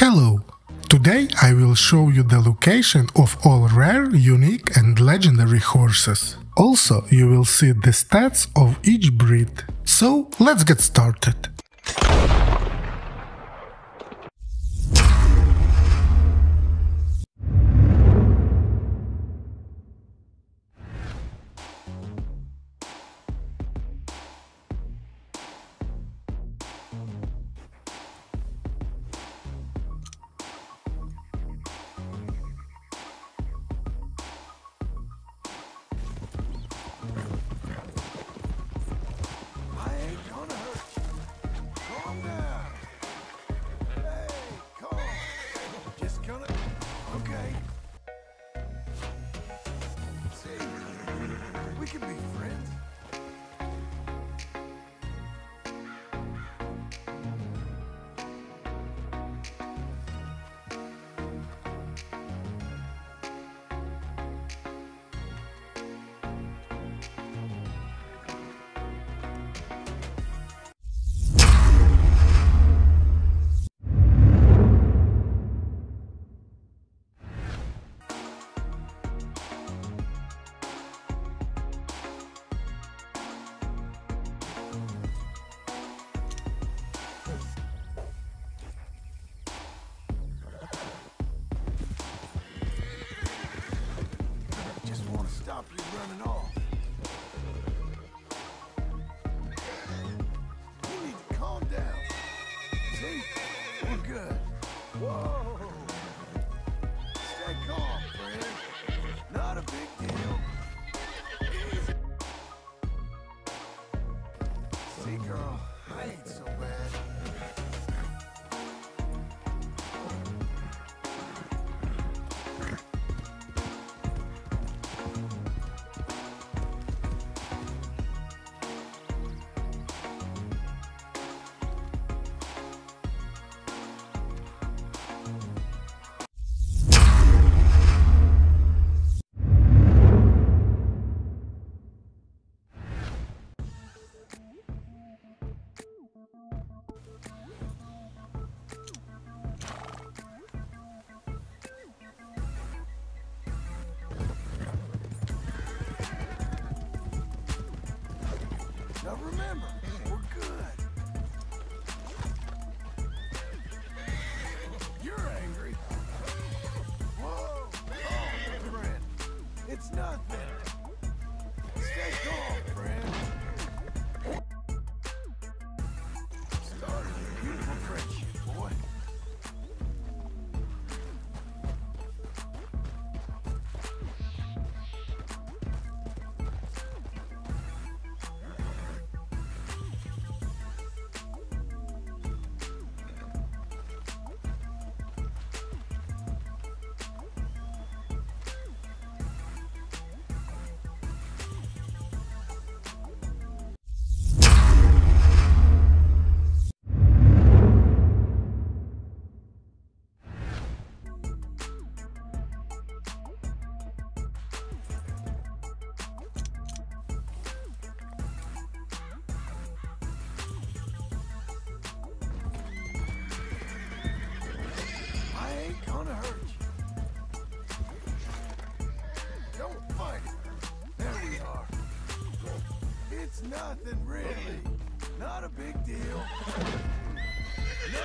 Hello! Today I will show you the location of all rare, unique and legendary horses. Also, you will see the stats of each breed. So, let's get started! We can be friends. Stop you running off. You need to calm down. See? We're good. Whoa! Stay calm, friend. Not a big deal. Easy. See, girl, I ain't so now remember, we're good. You're angry. Whoa! Oh, friend. It's nothing. Stay calm, friend. Started a beautiful friendship, boy. Don't fight it. There we are. It's nothing really. Not a big deal. No.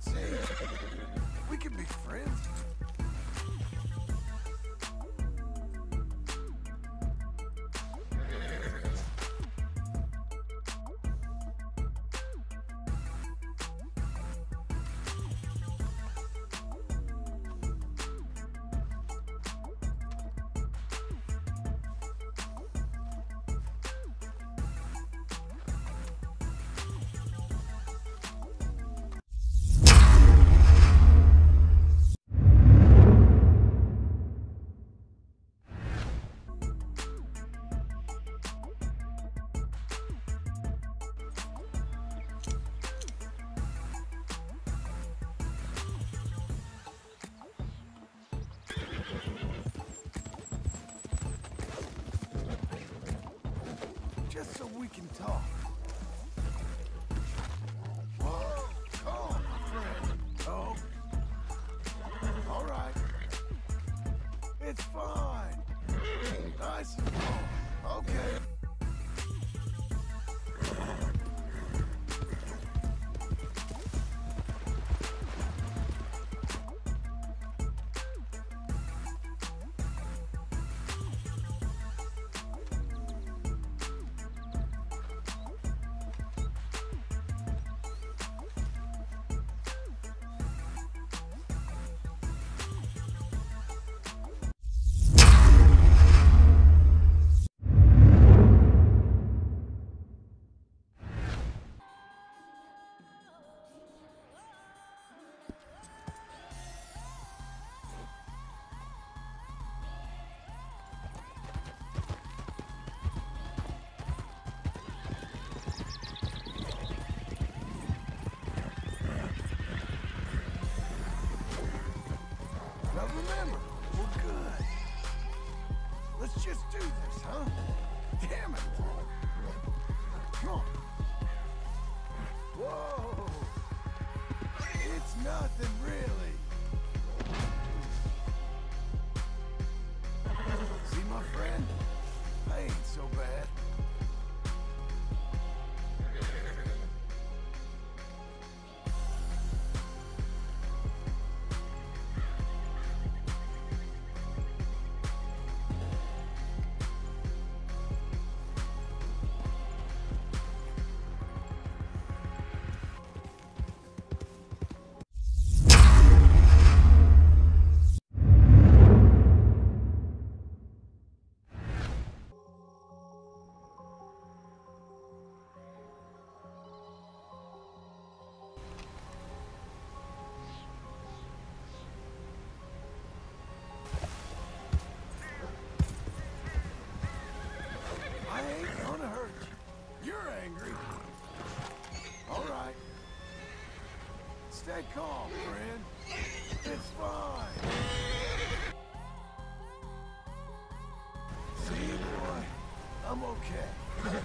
See, we can be friends. Just so we can talk. Whoa, calm. guys? Oh, okay. Remember, we're good. Let's just do this, huh? Damn it! Come on. Whoa! It's nothing really. See, my friend? I ain't so bad. Stay calm, friend. It's fine. See, boy, I'm okay.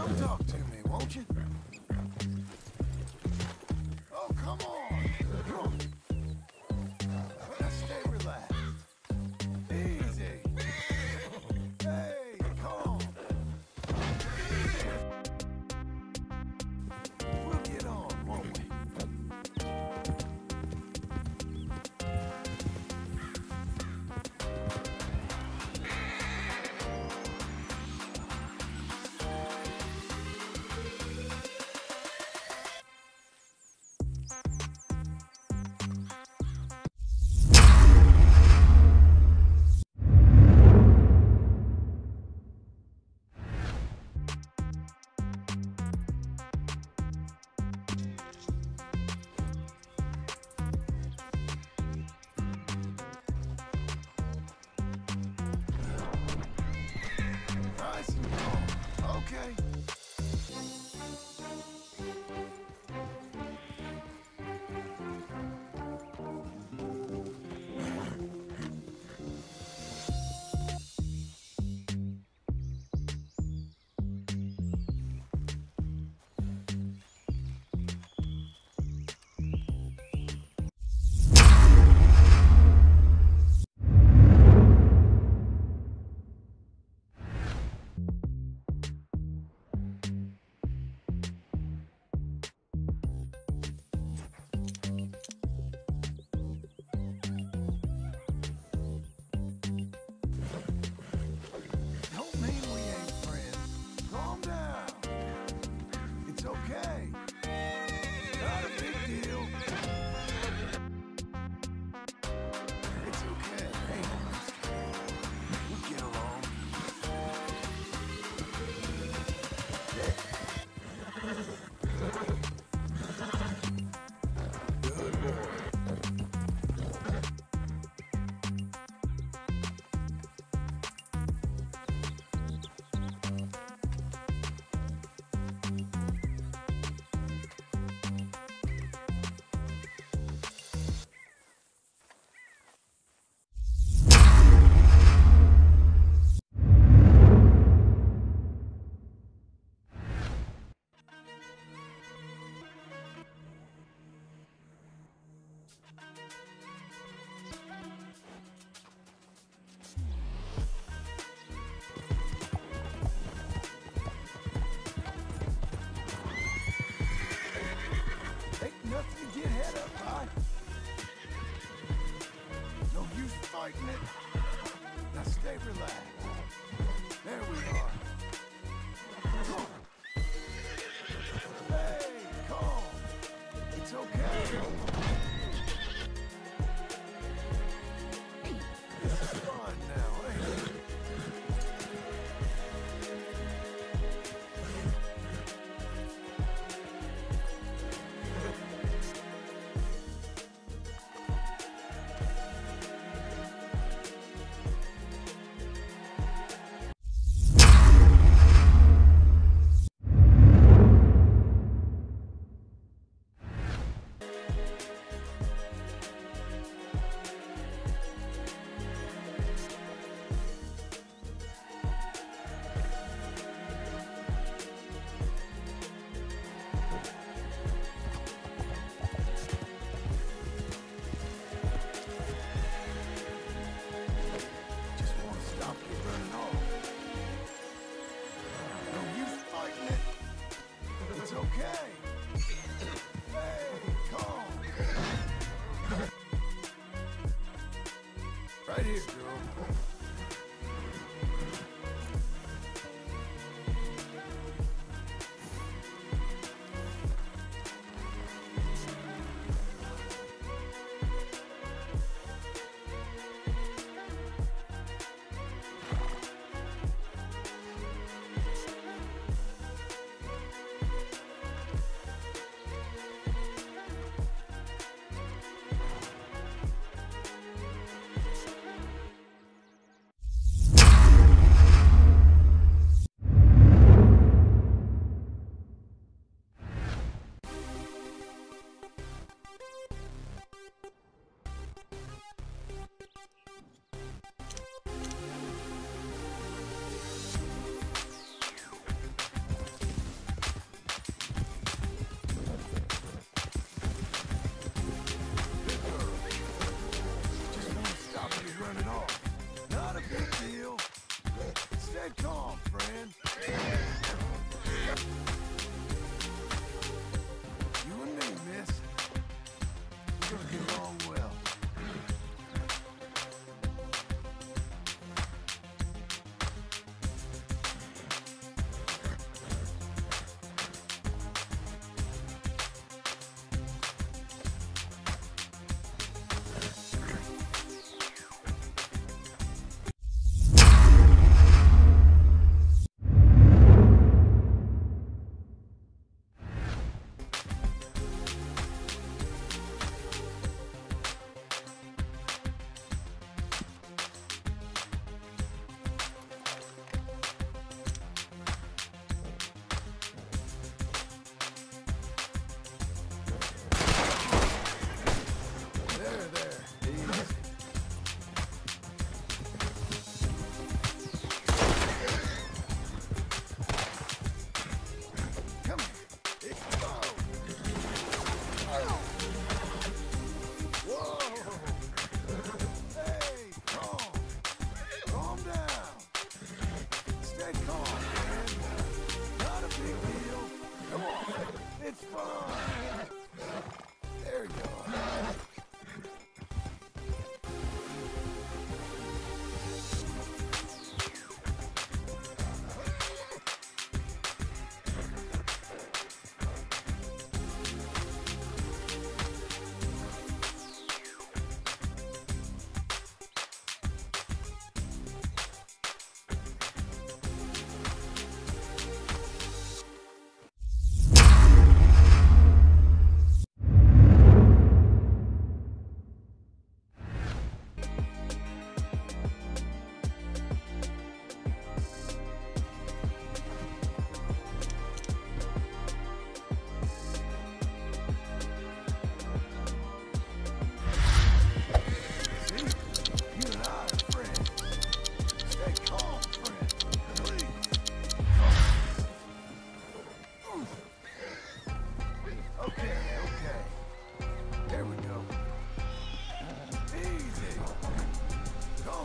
Come talk to me, won't you? Oh, come on. Now stay relaxed. Easy. Hey, come on. We'll get on, won't we? Okay. Now stay relaxed. There we are. Hey, calm. It's okay. This is fun now, ain't it? Right here, girl.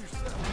yourself.